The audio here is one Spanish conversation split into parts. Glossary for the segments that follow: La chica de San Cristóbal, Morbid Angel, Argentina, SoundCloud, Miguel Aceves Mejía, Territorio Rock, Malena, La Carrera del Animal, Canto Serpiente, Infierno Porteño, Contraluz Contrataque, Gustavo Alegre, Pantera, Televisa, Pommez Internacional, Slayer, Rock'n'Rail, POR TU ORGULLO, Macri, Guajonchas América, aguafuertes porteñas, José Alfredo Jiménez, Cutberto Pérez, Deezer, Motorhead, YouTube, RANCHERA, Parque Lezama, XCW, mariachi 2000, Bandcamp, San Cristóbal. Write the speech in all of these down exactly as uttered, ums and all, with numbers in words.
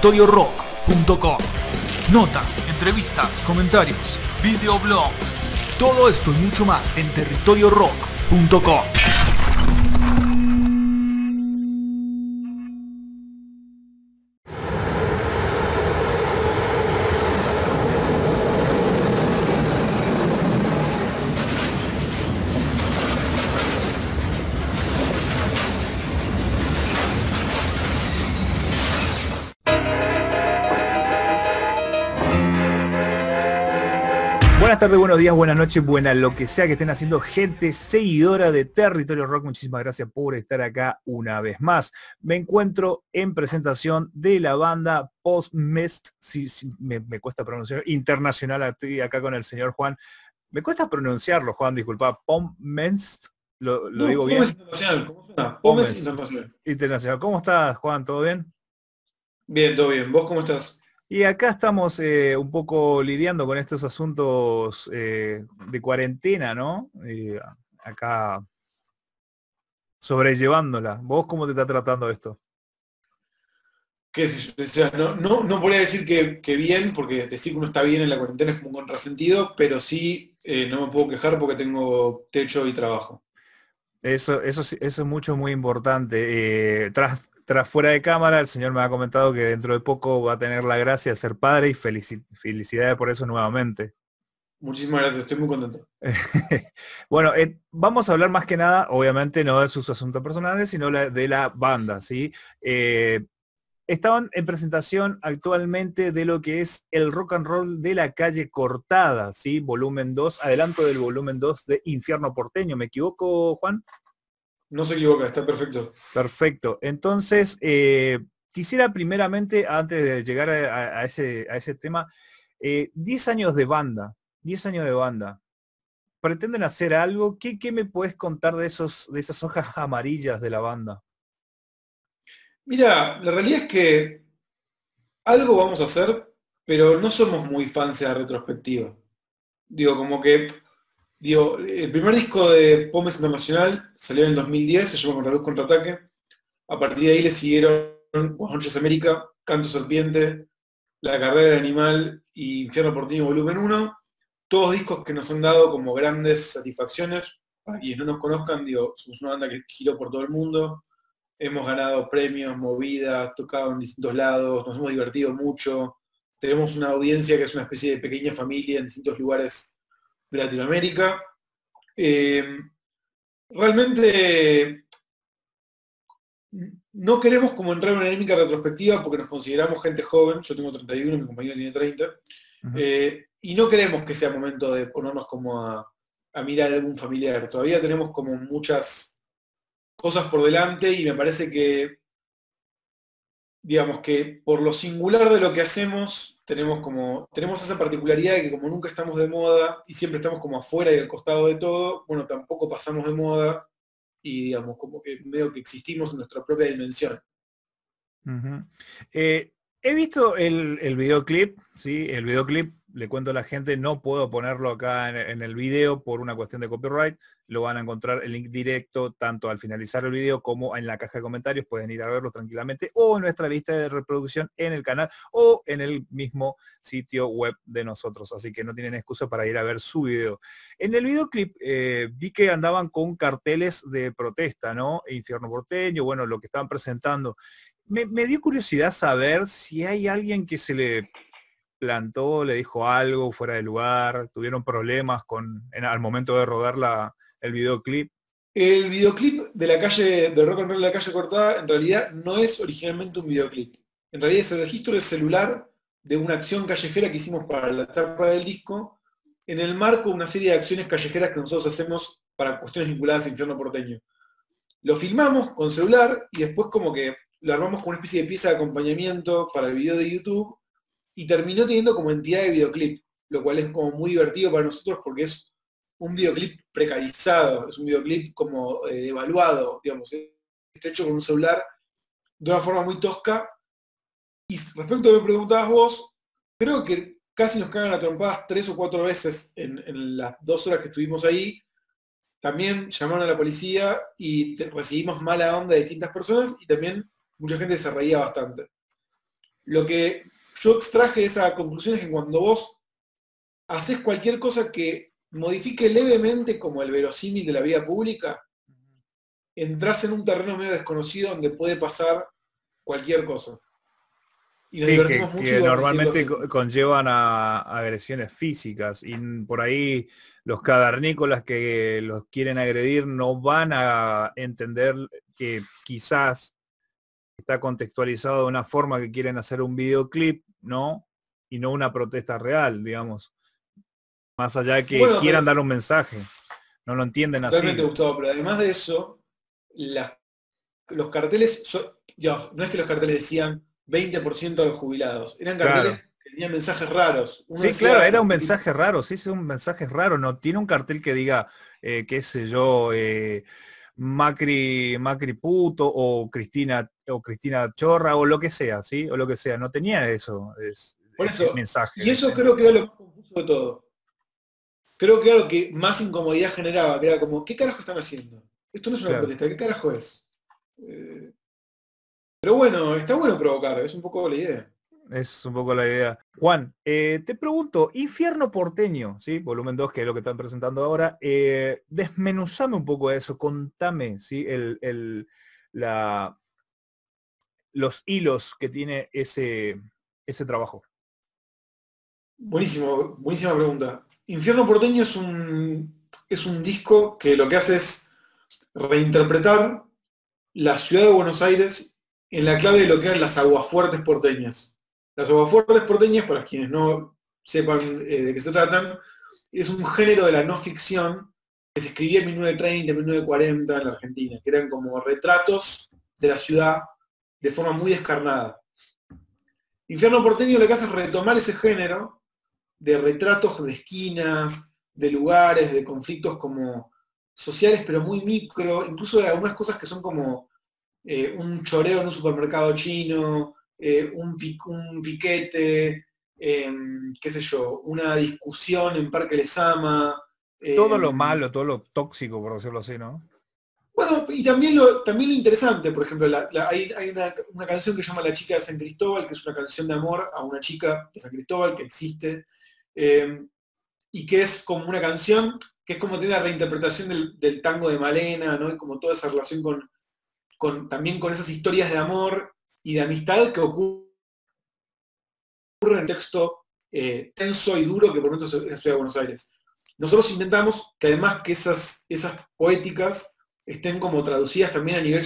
territorio rock punto com. Notas, entrevistas, comentarios, videoblogs, todo esto y mucho más en territorio rock punto com. Buenas tardes, buenos días, buenas noches, buenas lo que sea que estén haciendo, gente seguidora de Territorio Rock. Muchísimas gracias por estar acá una vez más. Me encuentro en presentación de la banda Pommez, si, si, me, me cuesta pronunciar, internacional. Estoy acá con el señor Juan. Me cuesta pronunciarlo, Juan, disculpa. Pommez, lo, lo no, digo bien. Internacional, ¿cómo suena? Pommez Internacional. Internacional. ¿Cómo estás, Juan? ¿Todo bien? Bien, todo bien. ¿Vos cómo estás? Y acá estamos eh, un poco lidiando con estos asuntos eh, de cuarentena, ¿no? Eh, acá sobrellevándola. ¿Vos cómo te está tratando esto? ¿Qué sé yo? O sea, no, no, no podría decir que, que bien, porque decir que uno está bien en la cuarentena es como un contrasentido, pero sí eh, no me puedo quejar porque tengo techo y trabajo. Eso, eso, eso es mucho, muy importante. Eh, tras, Tras fuera de cámara, el señor me ha comentado que dentro de poco va a tener la gracia de ser padre y felici felicidades por eso nuevamente. Muchísimas gracias, estoy muy contento. Bueno, eh, vamos a hablar más que nada, obviamente, no de sus asuntos personales, sino la, de la banda, ¿sí? Eh, estaban en presentación actualmente de lo que es el rock and roll de la calle cortada, ¿sí? Volumen dos, adelanto del volumen dos de Infierno Porteño. ¿Me equivoco, Juan? No se equivoca, está perfecto. Perfecto. Entonces, eh, quisiera primeramente, antes de llegar a, a, ese, a ese tema, eh, diez años de banda, diez años de banda. ¿Pretenden hacer algo? ¿Qué, qué me puedes contar de, esos, de esas hojas amarillas de la banda? Mira, la realidad es que algo vamos a hacer, pero no somos muy fans de la retrospectiva. Digo, como que... Digo, el primer disco de Pommez Internacional salió en el dos mil diez, se llama Contraluz Contrataque. A partir de ahí le siguieron Guajonchas América, Canto Serpiente, La Carrera del Animal y Infierno Porteño volumen uno. Todos discos que nos han dado como grandes satisfacciones. Para quienes no nos conozcan, digo, somos una banda que giró por todo el mundo. Hemos ganado premios, movidas, tocado en distintos lados, nos hemos divertido mucho. Tenemos una audiencia que es una especie de pequeña familia en distintos lugares de Latinoamérica. Eh, realmente no queremos como entrar en una dinámica retrospectiva porque nos consideramos gente joven. Yo tengo treinta y uno, mi compañero tiene treinta. Uh-huh. eh, y no queremos que sea momento de ponernos como a, a mirar a algún familiar. Todavía tenemos como muchas cosas por delante y me parece que, digamos que por lo singular de lo que hacemos, Tenemos, como, tenemos esa particularidad de que como nunca estamos de moda y siempre estamos como afuera y al costado de todo, bueno, tampoco pasamos de moda y digamos, como que medio que existimos en nuestra propia dimensión. Uh-huh. eh, he visto el, el videoclip, ¿sí? El videoclip, le cuento a la gente, no puedo ponerlo acá en, en el video por una cuestión de copyright, lo van a encontrar el link directo tanto al finalizar el video como en la caja de comentarios, pueden ir a verlo tranquilamente o en nuestra lista de reproducción en el canal o en el mismo sitio web de nosotros, así que no tienen excusa para ir a ver su video. En el videoclip eh, vi que andaban con carteles de protesta, ¿no? Infierno Porteño, bueno, lo que estaban presentando. Me, me dio curiosidad saber si hay alguien que se le... plantó, le dijo algo fuera de lugar, tuvieron problemas con, en, al momento de rodar la, el videoclip. El videoclip de la calle, de Rock'n'Rail, la calle cortada, en realidad no es originalmente un videoclip. En realidad es el registro de celular de una acción callejera que hicimos para la tapa del disco, en el marco de una serie de acciones callejeras que nosotros hacemos para cuestiones vinculadas a Infierno Porteño. Lo filmamos con celular y después como que lo armamos con una especie de pieza de acompañamiento para el video de YouTube, y terminó teniendo como entidad de videoclip, lo cual es como muy divertido para nosotros porque es un videoclip precarizado, es un videoclip como eh, devaluado, digamos, ¿eh? Está hecho con un celular de una forma muy tosca. Y respecto a lo que preguntabas vos, creo que casi nos cagan a trompadas tres o cuatro veces en, en las dos horas que estuvimos ahí. También llamaron a la policía y te, recibimos mala onda de distintas personas y también mucha gente se reía bastante. Lo que yo extraje de esa conclusión es que cuando vos haces cualquier cosa que modifique levemente como el verosímil de la vida pública, entras en un terreno medio desconocido donde puede pasar cualquier cosa. Y nos sí, divertimos que, mucho que normalmente conllevan a agresiones físicas, y por ahí los cavernícolas que los quieren agredir no van a entender que quizás está contextualizado de una forma que quieren hacer un videoclip, ¿no? Y no una protesta real, digamos. Más allá que bueno, quieran dar un mensaje. No lo entienden así. Realmente, Gustavo, pero además de eso, la, los carteles, so, yo, no es que los carteles decían veinte por ciento a los jubilados. Eran carteles claro. que tenían mensajes raros. Uno sí, decía, claro, era un mensaje raro, sí, es un mensaje raro. No tiene un cartel que diga, eh, qué sé yo, eh, Macri, Macri puto, o Cristina, o Cristina chorra, o lo que sea, ¿sí? O lo que sea. No tenía eso, es, Por eso ese mensaje. Y eso creo que era lo más confuso de todo. Creo que era lo que más incomodidad generaba, que era como, ¿qué carajo están haciendo? Esto no es una claro. protesta, ¿qué carajo es? Eh, Pero bueno, está bueno provocar, es un poco la idea. Es un poco la idea. Juan, eh, te pregunto, Infierno Porteño, ¿sí? volumen dos, que es lo que están presentando ahora, eh, desmenuzame un poco eso, contame ¿sí? el, el, la, los hilos que tiene ese, ese trabajo. Buenísimo, buenísima pregunta. Infierno Porteño es un, es un disco que lo que hace es reinterpretar la ciudad de Buenos Aires en la clave de lo que eran las aguafuertes porteñas. Las aguafuertes porteñas, para quienes no sepan eh, de qué se tratan, es un género de la no ficción que se escribía en mil novecientos treinta, mil novecientos cuarenta en la Argentina, que eran como retratos de la ciudad de forma muy descarnada. Infierno Porteño lo que hace es retomar ese género de retratos de esquinas, de lugares, de conflictos como sociales, pero muy micro, incluso de algunas cosas que son como Eh, un choreo en un supermercado chino, eh, un, pic, un piquete, eh, qué sé yo, una discusión en Parque Lezama. Eh, todo lo malo, todo lo tóxico, por decirlo así, ¿no? Bueno, y también lo, también lo interesante, por ejemplo, la, la, hay, hay una, una canción que se llama La Chica de San Cristóbal, que es una canción de amor a una chica de San Cristóbal que existe, eh, y que es como una canción que es como tiene una reinterpretación del, del tango de Malena, ¿no? Y como toda esa relación con Con, también con esas historias de amor y de amistad que ocurren en un texto eh, tenso y duro que por momentos es la ciudad de Buenos Aires. Nosotros intentamos que además que esas, esas poéticas estén como traducidas también a nivel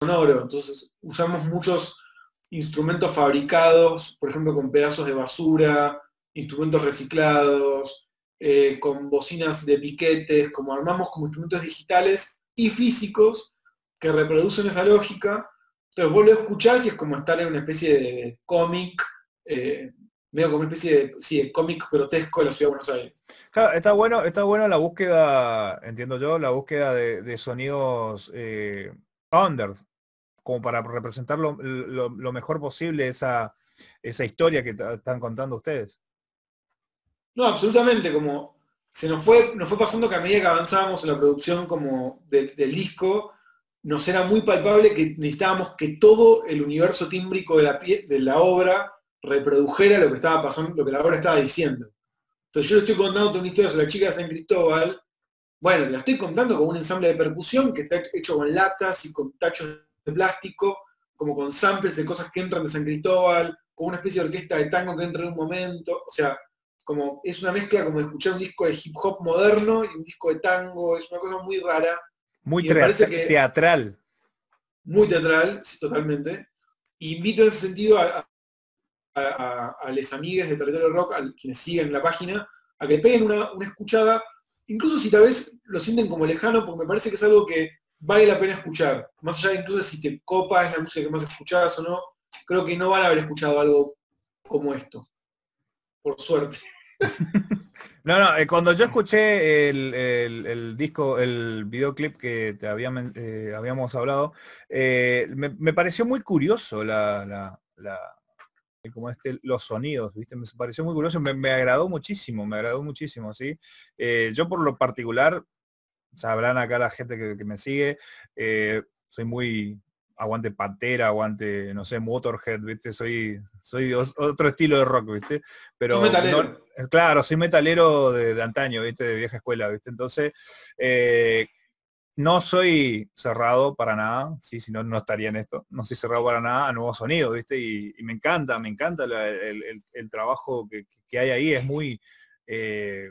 sonoro, entonces usamos muchos instrumentos fabricados, por ejemplo con pedazos de basura, instrumentos reciclados, eh, con bocinas de piquetes, como armamos como instrumentos digitales y físicos, que reproducen esa lógica, entonces vos lo escuchás y es como estar en una especie de cómic, eh, medio como una especie de, sí, de cómic grotesco de la ciudad de Buenos Aires. Claro, está bueno, está bueno la búsqueda, entiendo yo, la búsqueda de, de sonidos eh, under, como para representar lo, lo, lo mejor posible esa, esa historia que están contando ustedes. No, absolutamente, como se nos fue, nos fue pasando que a medida que avanzábamos en la producción como de, del disco, nos era muy palpable que necesitábamos que todo el universo tímbrico de la, pie, de la obra reprodujera lo que estaba pasando, lo que la obra estaba diciendo. Entonces yo le estoy contando una historia sobre la chica de San Cristóbal, bueno, la estoy contando con un ensamble de percusión que está hecho con latas y con tachos de plástico, como con samples de cosas que entran de San Cristóbal, con una especie de orquesta de tango que entra en un momento, o sea, como es una mezcla como de escuchar un disco de hip hop moderno y un disco de tango, es una cosa muy rara. Muy teatral. Muy teatral, sí, totalmente. Y invito en ese sentido a, a, a, a los amigues de Territorio Rock, a quienes siguen la página, a que peguen una, una escuchada, incluso si tal vez lo sienten como lejano, porque me parece que es algo que vale la pena escuchar. Más allá de incluso si te copa, es la música que más escuchás o no, creo que no van a haber escuchado algo como esto. Por suerte. No, no, eh, cuando yo escuché el, el, el disco, el videoclip que te había, eh, habíamos hablado, eh, me, me pareció muy curioso la, la, la, como este, los sonidos, ¿viste? Me pareció muy curioso, me, me agradó muchísimo, me agradó muchísimo, ¿sí? Eh, yo por lo particular, sabrán acá la gente que, que me sigue, eh, soy muy aguante Pantera, aguante, no sé, Motorhead, ¿viste? Soy, soy otro estilo de rock, ¿viste? Pero no, claro, soy metalero de, de antaño, ¿viste? De vieja escuela, ¿viste? Entonces, eh, no soy cerrado para nada, ¿sí? Si no, no estaría en esto. No soy cerrado para nada a nuevos sonidos, ¿viste? Y, y me encanta, me encanta la, el, el, el trabajo que, que hay ahí, es muy... Eh,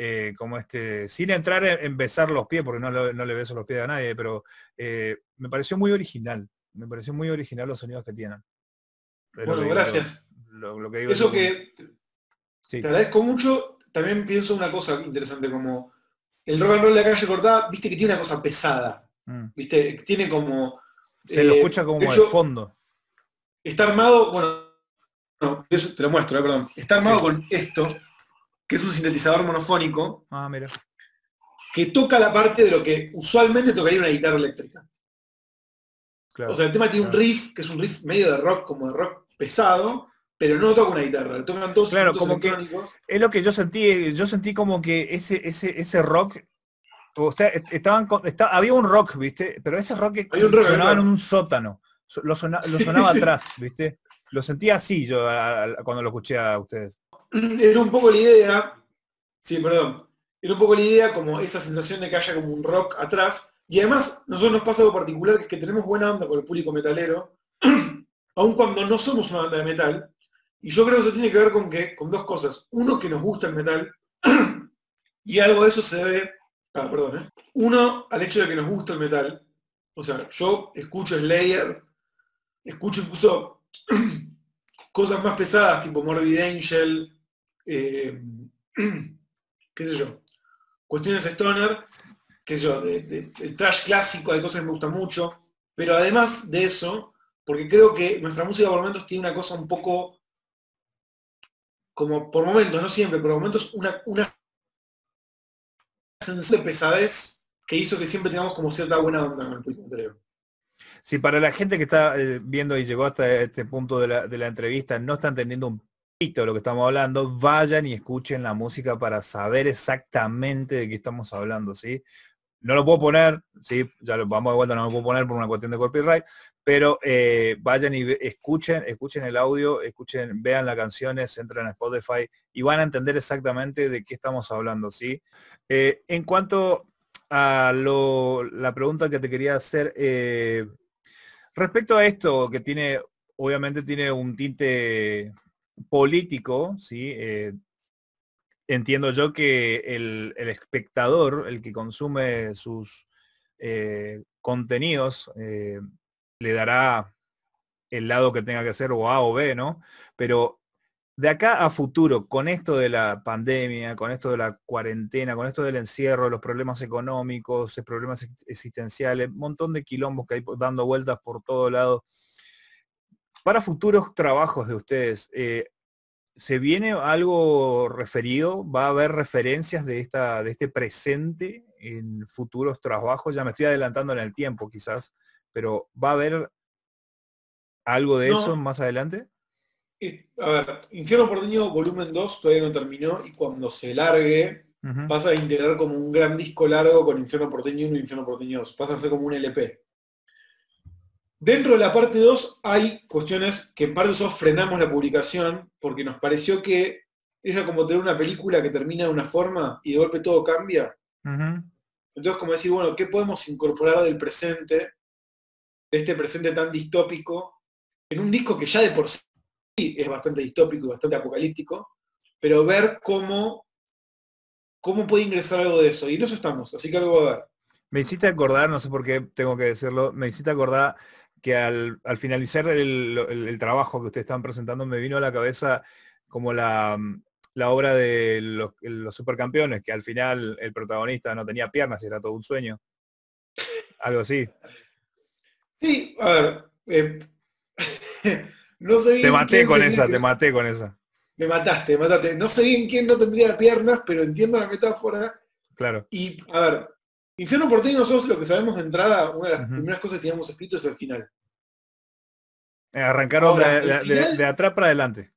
Eh, como este, sin entrar en besar los pies, porque no, no le beso los pies a nadie, pero eh, me pareció muy original, me pareció muy original los sonidos que tienen. Es bueno, que gracias. Digo, lo, lo que digo Eso que muy... sí. Te agradezco mucho. También pienso una cosa interesante, como el rock and roll de la calle cortada, viste que tiene una cosa pesada, mm. viste, tiene como... Se eh, lo escucha como de hecho, al fondo. Está armado, bueno, no, eso te lo muestro, eh, perdón. Está armado sí. con esto, que es un sintetizador monofónico, ah, mira. que toca la parte de lo que usualmente tocaría una guitarra eléctrica. Claro, o sea, el tema tiene claro. un riff, que es un riff medio de rock, como de rock pesado, pero no toca una guitarra, tocan todos claro, como electrónicos. Que es lo que yo sentí, yo sentí como que ese, ese, ese rock, o sea, estaban, está, había un rock, ¿viste? Pero ese rock que un rock, sonaba en un sótano, lo, sona, lo sonaba sí, atrás, ¿viste? Lo sentía así yo a, a, cuando lo escuché a ustedes. Era un poco la idea, sí, perdón, era un poco la idea como esa sensación de que haya como un rock atrás, y además nosotros nos pasa algo particular, que es que tenemos buena onda con el público metalero, aun cuando no somos una banda de metal, y yo creo que eso tiene que ver con, que, con dos cosas, uno, que nos gusta el metal, y algo de eso se debe, ah, perdón, ¿eh? uno, al hecho de que nos gusta el metal, o sea, yo escucho Slayer, escucho incluso cosas más pesadas, tipo Morbid Angel, Eh, qué sé yo, cuestiones stoner, qué sé yo, de, de, de trash clásico, hay cosas que me gustan mucho, pero además de eso, porque creo que nuestra música por momentos tiene una cosa un poco, como por momentos, no siempre, pero por momentos una, una sensación de pesadez que hizo que siempre tengamos como cierta buena onda con el público, creo. Si para la gente que está viendo y llegó hasta este punto de la, de la entrevista, no está entendiendo un de lo que estamos hablando, vayan y escuchen la música para saber exactamente de qué estamos hablando, ¿sí? No lo puedo poner, ¿sí? Ya lo vamos de vuelta, no lo puedo poner por una cuestión de copyright, pero eh, vayan y escuchen, escuchen el audio, escuchen, vean las canciones, entren a Spotify y van a entender exactamente de qué estamos hablando, ¿sí? Eh, en cuanto a lo, la pregunta que te quería hacer, eh, respecto a esto, que tiene, obviamente tiene un tinte político, ¿sí? Eh, entiendo yo que el, el espectador, el que consume sus eh, contenidos, eh, le dará el lado que tenga que ser, o A o B, ¿no? Pero de acá a futuro, con esto de la pandemia, con esto de la cuarentena, con esto del encierro, los problemas económicos, los problemas existenciales, un montón de quilombos que hay dando vueltas por todo lado, para futuros trabajos de ustedes, eh, ¿se viene algo referido? ¿Va a haber referencias de, esta, de este presente en futuros trabajos? Ya me estoy adelantando en el tiempo quizás, pero ¿va a haber algo de no. eso más adelante? A ver, Infierno Porteño volumen dos todavía no terminó, y cuando se largue uh-huh. vas a integrar como un gran disco largo con Infierno Porteño uno y Infierno Porteño dos, vas a hacer como un L P. Dentro de la parte dos hay cuestiones que en parte nosotros frenamos la publicación porque nos pareció que era como tener una película que termina de una forma y de golpe todo cambia. Uh-huh. Entonces como decir, bueno, ¿qué podemos incorporar del presente, de este presente tan distópico, en un disco que ya de por sí es bastante distópico y bastante apocalíptico, pero ver cómo, cómo puede ingresar algo de eso? Y en eso estamos, así que algo va a dar. Me hiciste acordar, no sé por qué tengo que decirlo, me hiciste acordar que al, al finalizar el, el, el trabajo que ustedes estaban presentando, me vino a la cabeza como la, la obra de los, los Supercampeones, que al final el protagonista no tenía piernas y era todo un sueño. Algo así. Sí, a ver. Eh, no sé bien te maté con esa, que... te maté con esa. Me mataste, me mataste. No sé bien quién no tendría piernas, pero entiendo la metáfora. Claro. Y, a ver, Infierno Porteño, nosotros lo que sabemos de entrada, una de las uh-huh. primeras cosas que teníamos escrito es el final. Eh, arrancaron Ahora, de, de, final, de, de atrás para adelante.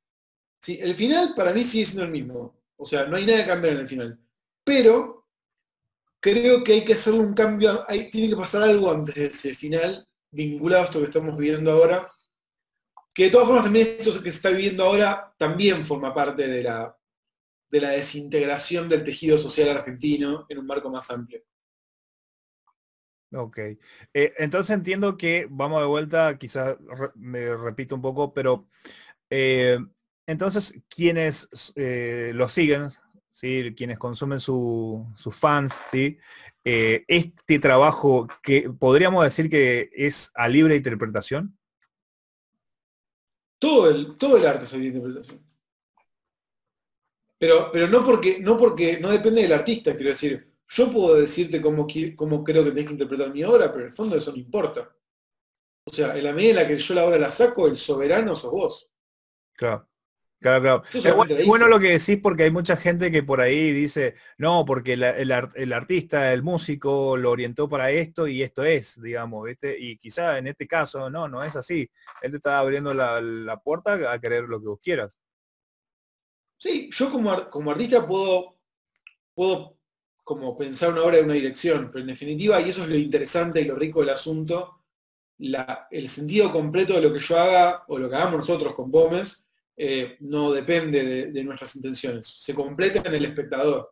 Sí, el final para mí sigue siendo el mismo. O sea, no hay nada que cambiar en el final. Pero creo que hay que hacer un cambio, hay, tiene que pasar algo antes de ese final vinculado a esto que estamos viviendo ahora, que de todas formas también esto que se está viviendo ahora también forma parte de la, de la desintegración del tejido social argentino en un marco más amplio. Ok. Eh, entonces entiendo que, vamos de vuelta, quizás re, me repito un poco, pero eh, entonces quienes eh, los siguen, ¿sí? Quienes consumen su, sus fans, ¿sí? Eh, este trabajo que podríamos decir que es a libre interpretación. Todo el, todo el arte es a libre interpretación. Pero, pero no porque, no porque no depende del artista, quiero decir. Yo puedo decirte cómo, cómo creo que tenés que interpretar mi obra, pero en el fondo eso no importa. O sea, en la medida en la que yo la obra la saco, el soberano sos vos. Claro, claro, claro. Es bueno, bueno lo que decís, porque hay mucha gente que por ahí dice, no, porque la, el, el artista, el músico, lo orientó para esto y esto es, digamos, ¿viste? Y quizá en este caso, no, no es así. Él te está abriendo la, la puerta a querer lo que vos quieras. Sí, yo como, como artista puedo... puedo como pensar una obra de una dirección, pero en definitiva, y eso es lo interesante y lo rico del asunto, la, el sentido completo de lo que yo haga, o lo que hagamos nosotros con Pommez, eh, no depende de, de nuestras intenciones, se completa en el espectador.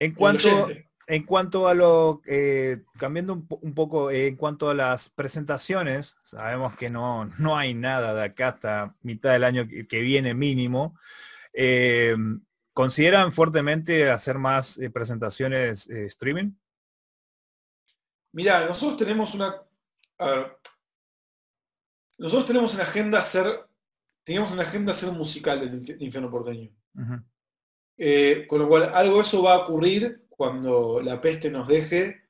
En cuanto, en cuanto a lo, eh, cambiando un, un poco, eh, en cuanto a las presentaciones, sabemos que no, no hay nada de acá hasta mitad del año que, que viene mínimo, eh, ¿consideran fuertemente hacer más eh, presentaciones eh, streaming? Mirá, nosotros tenemos una... A ver, nosotros tenemos una agenda hacer... Teníamos una agenda hacer un musical del Infierno Porteño. Uh-huh. Eh, con lo cual, algo de eso va a ocurrir cuando la peste nos deje.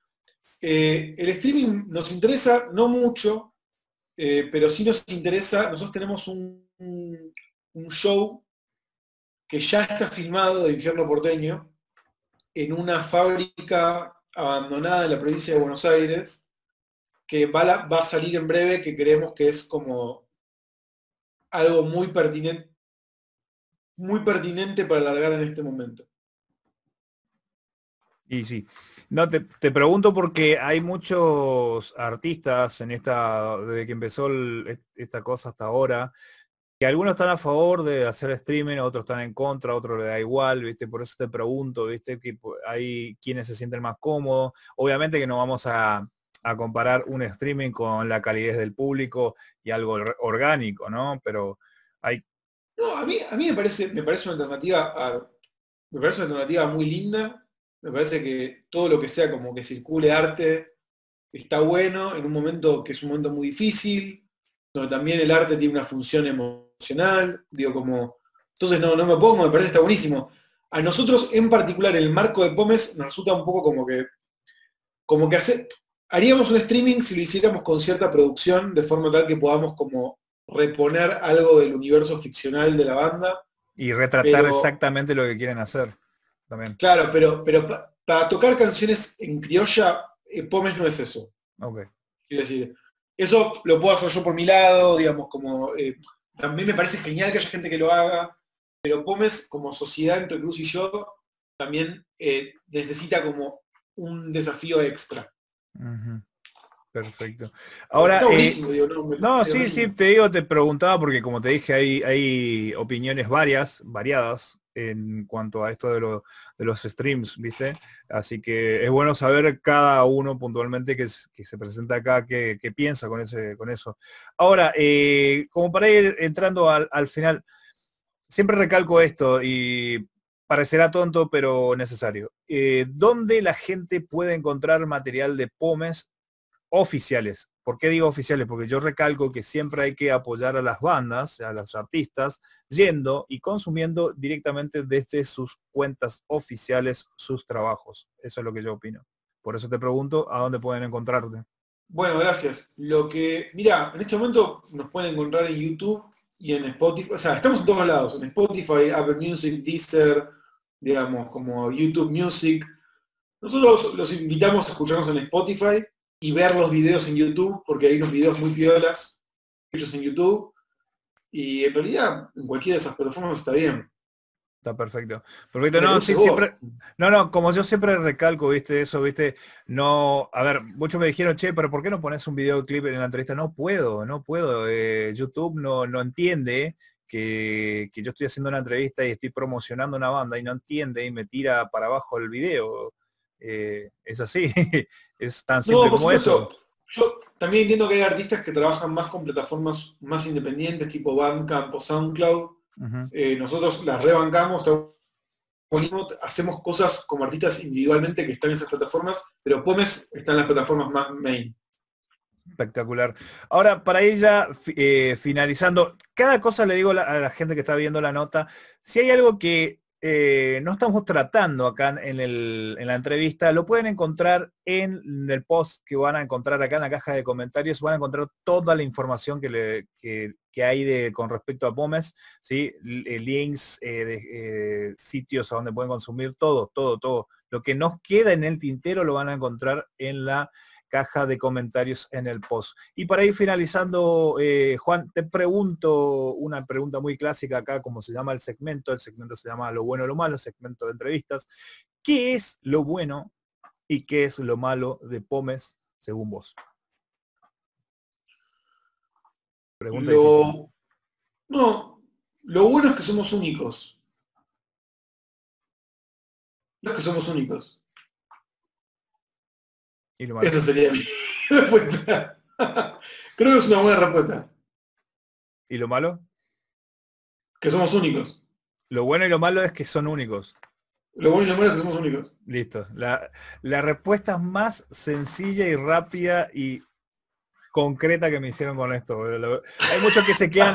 Eh, el streaming nos interesa, no mucho, eh, pero sí nos interesa. Nosotros tenemos un, un, un show que ya está filmado de Infierno Porteño en una fábrica abandonada en la provincia de Buenos Aires, que va, la, va a salir en breve, que creemos que es como algo muy pertinente, muy pertinente para alargar en este momento. Y sí, no, te, te pregunto porque hay muchos artistas en esta, desde que empezó el, esta cosa hasta ahora, que algunos están a favor de hacer streaming, otros están en contra, otros le da igual, ¿viste? Por eso te pregunto, ¿viste? Que hay quienes se sienten más cómodos. Obviamente que no vamos a, a comparar un streaming con la calidez del público y algo orgánico, ¿no? Pero hay... No, a mí, a mí me, parece, me parece una alternativa a, me parece una alternativa muy linda. Me parece que todo lo que sea como que circule arte está bueno en un momento que es un momento muy difícil, donde también el arte tiene una función emocional. Emocional, digo, como... Entonces no, no me pongo, me parece está buenísimo. A nosotros, en particular, el marco de Pommez nos resulta un poco como que... Como que hace, haríamos un streaming si lo hiciéramos con cierta producción, de forma tal que podamos como reponer algo del universo ficcional de la banda. Y retratar pero, exactamente lo que quieren hacer. También. Claro, pero, pero pa, para tocar canciones en criolla, eh, Pommez no es eso. Okay. Quiero decir, eso lo puedo hacer yo por mi lado, digamos, como... Eh, también me parece genial que haya gente que lo haga, pero Pommez, como sociedad entre Cruz y yo, también eh, necesita como un desafío extra. Uh-huh. Perfecto. Ahora, está buenísimo, eh, digo, no, me no sí, sí, te digo, te preguntaba, porque como te dije, hay, hay opiniones varias, variadas, en cuanto a esto de, lo, de los streams, ¿viste? Así que es bueno saber cada uno puntualmente que, es, que se presenta acá, que, que piensa con, ese, con eso. Ahora, eh, como para ir entrando al, al final, siempre recalco esto, y parecerá tonto, pero necesario. Eh, ¿Dónde la gente puede encontrar material de Pommez oficiales? ¿Por qué digo oficiales? Porque yo recalco que siempre hay que apoyar a las bandas, a los artistas, yendo y consumiendo directamente desde sus cuentas oficiales sus trabajos. Eso es lo que yo opino. Por eso te pregunto, ¿a dónde pueden encontrarte? Bueno, gracias. Lo que, mirá, en este momento nos pueden encontrar en YouTube y en Spotify. O sea, estamos en todos lados. En Spotify, Apple Music, Deezer, digamos, como YouTube Music. Nosotros los invitamos a escucharnos en Spotify y ver los videos en YouTube, porque hay unos videos muy piolas hechos en YouTube, y en realidad en cualquiera de esas plataformas está bien. Está perfecto. Perfecto, no, sí, siempre, no, no, como yo siempre recalco, viste, eso, viste, no, a ver, muchos me dijeron, che, pero ¿por qué no pones un videoclip en la entrevista? No puedo, no puedo, eh, YouTube no, no entiende que, que yo estoy haciendo una entrevista y estoy promocionando una banda y no entiende y me tira para abajo el video, eh, es así, es tan simple no, como eso. Yo también entiendo que hay artistas que trabajan más con plataformas más independientes, tipo Bandcamp o SoundCloud. Uh-huh. eh, nosotros las rebancamos, hacemos cosas como artistas individualmente que están en esas plataformas, pero Pommez está en las plataformas más main. Espectacular. Ahora, para ir ya eh, finalizando, cada cosa le digo a la, a la gente que está viendo la nota, si hay algo que eh, no estamos tratando acá en, el, en la entrevista, lo pueden encontrar en el post que van a encontrar acá en la caja de comentarios, van a encontrar toda la información que le... Que, que hay de, con respecto a Pommez, ¿sí? Links, eh, de, eh, sitios a donde pueden consumir, todo, todo, todo. Lo que nos queda en el tintero lo van a encontrar en la caja de comentarios en el post. Y para ir finalizando, eh, Juan, te pregunto una pregunta muy clásica acá, como se llama el segmento, el segmento se llama Lo Bueno o Lo Malo, segmento de entrevistas. ¿Qué es lo bueno y qué es lo malo de Pommez, según vos? Lo, no, lo bueno es que somos únicos. No es que somos únicos. Y lo malo. Esa sería mi respuesta. Creo que es una buena respuesta. ¿Y lo malo? Que somos únicos. Lo bueno y lo malo es que son únicos. Lo bueno y lo malo es que somos únicos. Listo. La, la respuesta más sencilla y rápida y... concreta que me hicieron con esto. Hay muchos que se quedan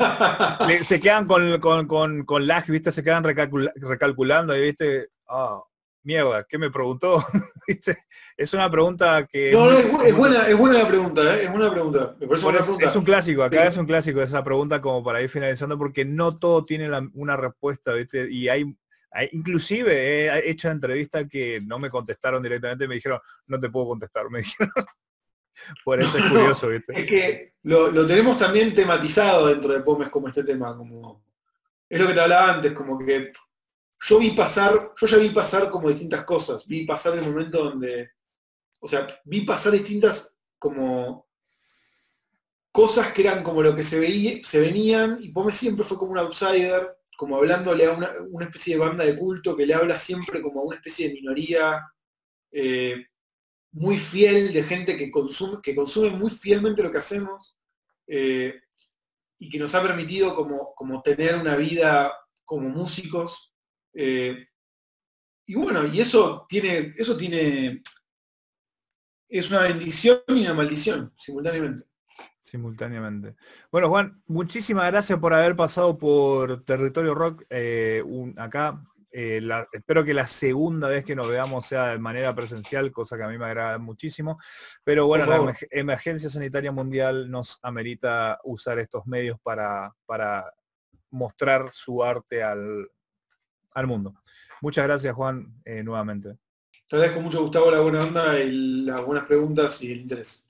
se quedan con, con, con, con lag, ¿viste? Se quedan recalcula, recalculando y, ¿viste? Ah, oh, mierda, ¿qué me preguntó? ¿Viste? Es una pregunta que... No, no, es, muy, es, buena, es buena la pregunta, ¿eh? Es buena pregunta. Me parece buena es, pregunta. Es un clásico, acá sí. Es un clásico esa pregunta como para ir finalizando porque no todo tiene la, una respuesta, ¿viste? Y hay... Inclusive he hecho entrevistas que no me contestaron directamente, me dijeron, no te puedo contestar, me dijeron... Por eso no, es curioso, ¿viste? Es que lo, lo tenemos también tematizado dentro de Pommez como este tema, como es lo que te hablaba antes, como que yo vi pasar, yo ya vi pasar como distintas cosas, vi pasar el momento donde, o sea, vi pasar distintas como cosas que eran como lo que se veía, se venían, y Pommez siempre fue como un outsider, como hablándole a una, una especie de banda de culto que le habla siempre como a una especie de minoría, eh, muy fiel, de gente que consume, que consume muy fielmente lo que hacemos, eh, y que nos ha permitido como, como tener una vida como músicos. Eh, y bueno, y eso tiene, eso tiene, es una bendición y una maldición, simultáneamente. Simultáneamente. Bueno, Juan, muchísimas gracias por haber pasado por Territorio Rock, eh, un, acá. Eh, la, espero que la segunda vez que nos veamos sea de manera presencial, cosa que a mí me agrada muchísimo, pero bueno, la emer emergencia sanitaria mundial nos amerita usar estos medios para, para mostrar su arte al, al mundo. Muchas gracias, Juan, eh, nuevamente. Te agradezco mucho, Gustavo, la buena onda, y las buenas preguntas y el interés.